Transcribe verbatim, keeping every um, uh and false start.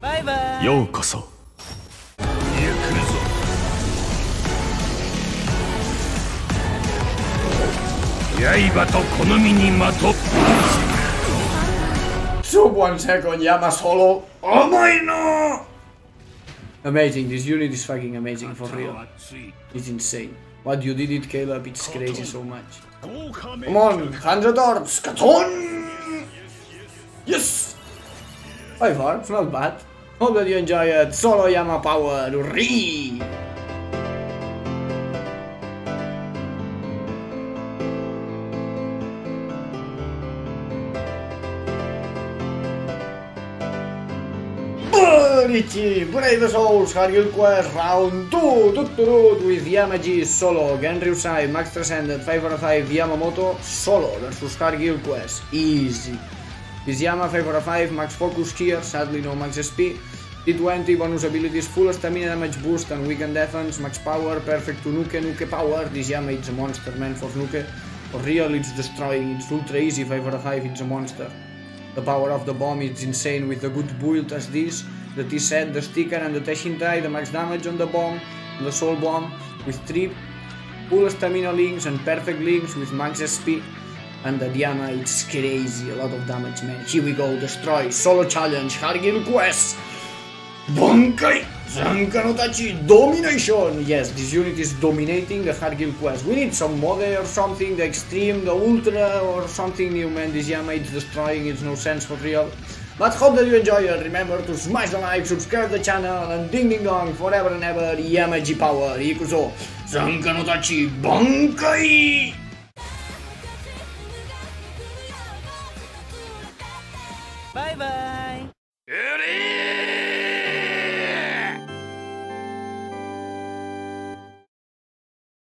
バイバイ。ようこそ。いや来るぞ。刃と好みにまと。Someone's on Yama solo. Oh my no! Amazing. This unit is fucking amazing for real. It's insane. What you did it, Caleb? It's crazy so much. Come on, hundred orbs, Katon! Yes. Five orbs, not bad. Hope that you enjoy it. Solo Yama power, hurry! Bleach Brave Souls Hardcore Quest Round two Toot to Root with Yamaji Solo, Genryusai Max Transcended five out of five Yamamoto Solo versus Hardcore Quest. Easy. This Yama five out of five, max focus here, sadly no max S P. T twenty bonus abilities, full stamina damage boost and weakened defense, max power, perfect to nuke, nuke power. This Yama is a monster man for nuke. For real it's destroying, it's ultra easy, five out of five, it's a monster. The power of the bomb is insane with a good build as this. The T-set, the sticker and the Teshintai, the max damage on the bomb, on the soul bomb, with three full stamina links and perfect links with max S P. And the Diana, it's crazy, a lot of damage, man. Here we go, destroy, solo challenge, Hardcore Quest, BANKAI, Zanka no Tachi, domination! Yes, this unit is dominating the Hardcore Quest. We need some mode or something, the extreme, the ultra or something new, man. This Yama, it's destroying, it's no sense for real. But hope that you enjoy it. Remember to smash the like, subscribe the channel, and ding ding dong, forever and ever, Yamaji power, Ikuzo, Zanka no Tachi, BANKAI!